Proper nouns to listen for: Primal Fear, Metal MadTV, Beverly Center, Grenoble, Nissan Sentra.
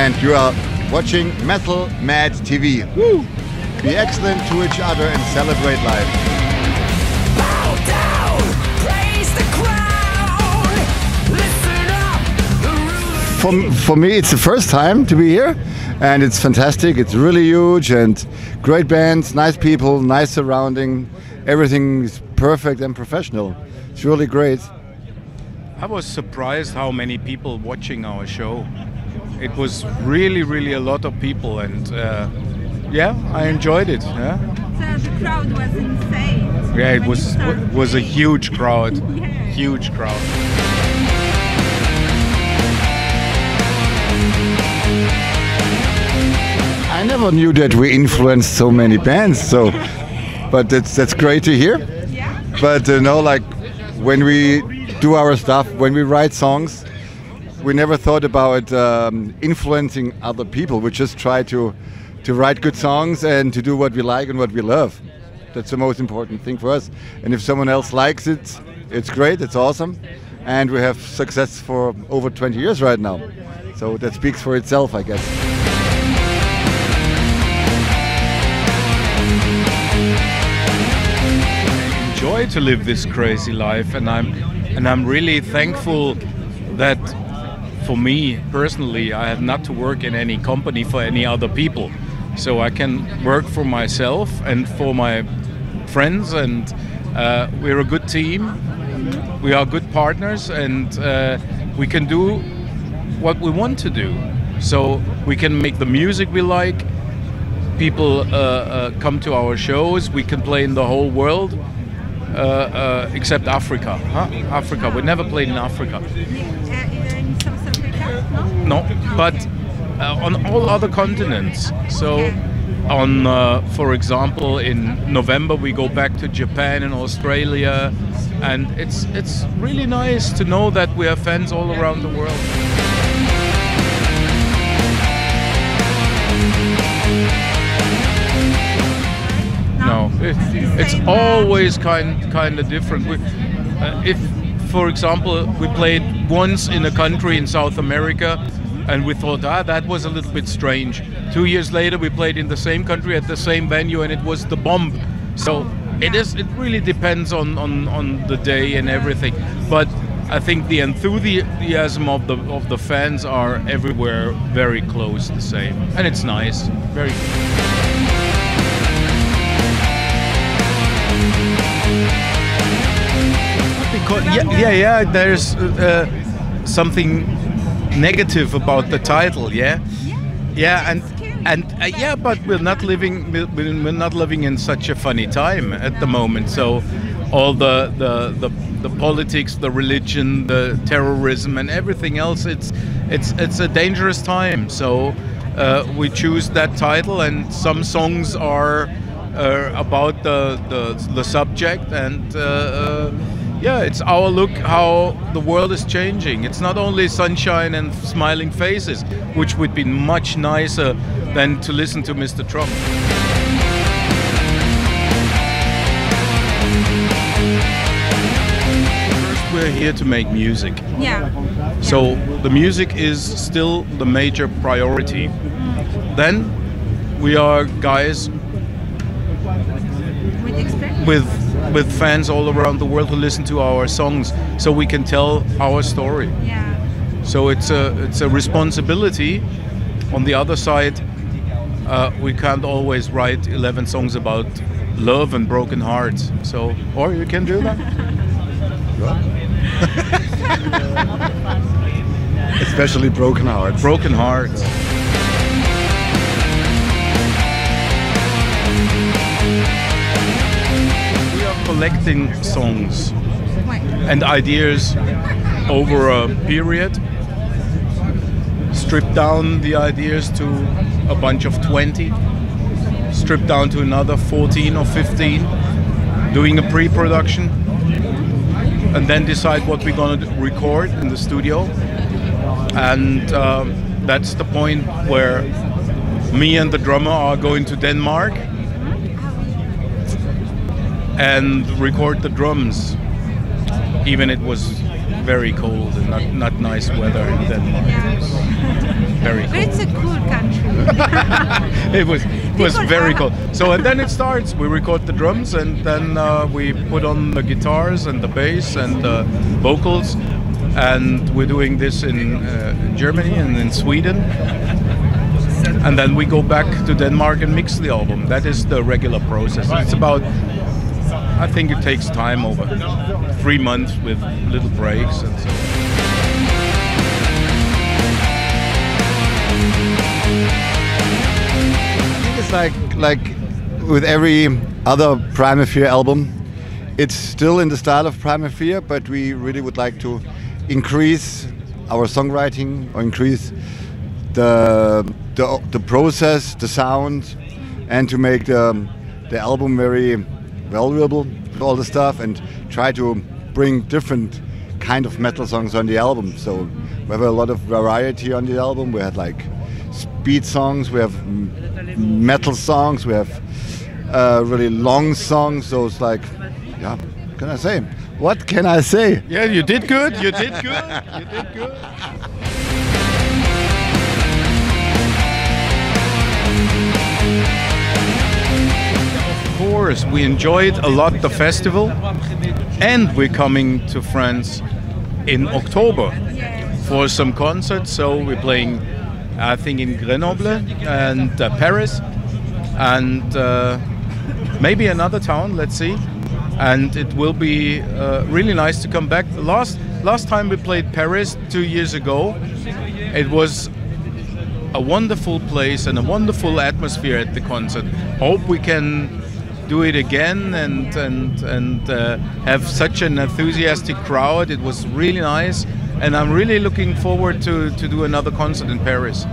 and you are watching Metal MadTV. Woo! Be excellent to each other and celebrate life. For me, it's the first time to be here, and it's fantastic. It's really huge, and great bands, nice people, nice surrounding. Everything is perfect and professional. It's really great. I was surprised how many people watching our show. It was really, really a lot of people, and yeah, I enjoyed it. Yeah. The crowd was insane. Yeah, it was a huge crowd, yeah. Huge crowd. I never knew that we influenced so many bands, so, but that's great to hear. Yeah. But you know, like when we do our stuff, when we write songs, we never thought about influencing other people. We just try to write good songs and to do what we like and what we love. That's the most important thing for us. And if someone else likes it, it's great, it's awesome. And we have success for over 20 years right now. So that speaks for itself, I guess. To live this crazy life, and I'm really thankful that for me personally I have not to work in any company for any other people, so I can work for myself and for my friends, and we're a good team, we are good partners, and we can do what we want to do, so we can make the music we like, people come to our shows, we can play in the whole world. Except Africa, huh? Africa. We never played in Africa. In South Africa? No? No, but on all other continents. So, on, for example, in November we go back to Japan and Australia, and it's really nice to know that we have fans all around the world. It's always kind of different. If, for example, we played once in a country in South America, and we thought, that was a little bit strange. 2 years later, we played in the same country at the same venue, and it was the bomb. So it is. It really depends on the day and everything. But I think the enthusiasm of the fans are everywhere very close the same, and it's nice. Very good. Yeah, there's something negative about the title, yeah, and yeah, but we're not living in such a funny time at the moment. So all the politics, the religion, the terrorism, and everything else, it's a dangerous time. So we choose that title, and some songs are about the subject, and. Yeah, it's our look how the world is changing. It's not only sunshine and smiling faces, which would be much nicer than to listen to Mr. Trump. First, we're here to make music. Yeah. So the music is still the major priority. Then we are guys with fans all around the world who listen to our songs, so we can tell our story. Yeah. So it's a responsibility. On the other side, we can't always write 11 songs about love and broken hearts. So, or you can do that. Especially broken hearts. Broken hearts. Collecting songs and ideas over a period, strip down the ideas to a bunch of 20, strip down to another 14 or 15, doing a pre-production, and then decide what we're going to record in the studio. And that's the point where me and the drummer are going to Denmark and record the drums, even it was very cold and not nice weather in Denmark. Yeah. Very cold. It was very cold. So and then it starts. We record the drums and then we put on the guitars and the bass and the vocals, and we're doing this in Germany and in Sweden. And then we go back to Denmark and mix the album. That is the regular process. It's about, I think it takes time, over 3 months with little breaks and so on. Like with every other Primal Fear album, it's still in the style of Primal Fear, but we really would like to increase our songwriting or increase the process, the sound, and to make the album very valuable with all the stuff, and try to bring different kind of metal songs on the album. So we have a lot of variety on the album. We had like speed songs, we have metal songs, we have really long songs, so it's like, yeah, what can I say? Yeah, you did good, you did good, you did good. Of course, we enjoyed a lot the festival, and we're coming to France in October for some concerts, so we're playing, I think, in Grenoble and Paris and maybe another town, let's see. And it will be really nice to come back. Last time we played Paris 2 years ago, it was a wonderful place and a wonderful atmosphere at the concert. Hope we can do it again and have such an enthusiastic crowd. It was really nice. And I'm really looking forward to do another concert in Paris.